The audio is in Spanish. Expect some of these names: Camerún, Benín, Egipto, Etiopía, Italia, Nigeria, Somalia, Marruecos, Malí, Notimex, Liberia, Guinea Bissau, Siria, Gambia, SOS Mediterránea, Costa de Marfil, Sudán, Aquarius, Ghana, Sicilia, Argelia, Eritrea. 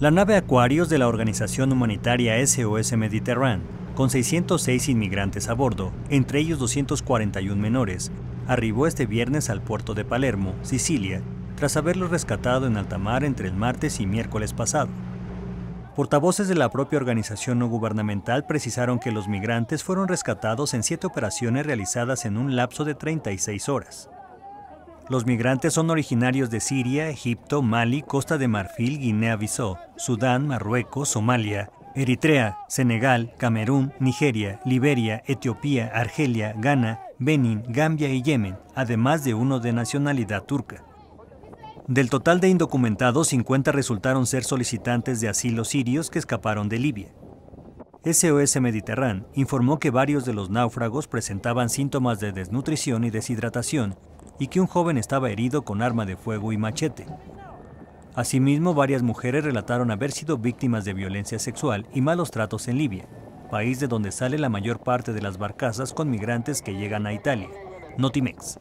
La nave Aquarius de la organización humanitaria SOS Mediterránea, con 606 inmigrantes a bordo, entre ellos 241 menores, arribó este viernes al puerto de Palermo, Sicilia, tras haberlos rescatado en alta mar entre el martes y miércoles pasado. Portavoces de la propia organización no gubernamental precisaron que los migrantes fueron rescatados en 7 operaciones realizadas en un lapso de 36 horas. Los migrantes son originarios de Siria, Egipto, Malí, Costa de Marfil, Guinea Bissau, Sudán, Marruecos, Somalia, Eritrea, Senegal, Camerún, Nigeria, Liberia, Etiopía, Argelia, Ghana, Benín, Gambia y Yemen, además de uno de nacionalidad turca. Del total de indocumentados, 50 resultaron ser solicitantes de asilo sirios que escaparon de Libia. SOS Mediterránea informó que varios de los náufragos presentaban síntomas de desnutrición y deshidratación, y que un joven estaba herido con arma de fuego y machete. Asimismo, varias mujeres relataron haber sido víctimas de violencia sexual y malos tratos en Libia, país de donde sale la mayor parte de las barcazas con migrantes que llegan a Italia. Notimex.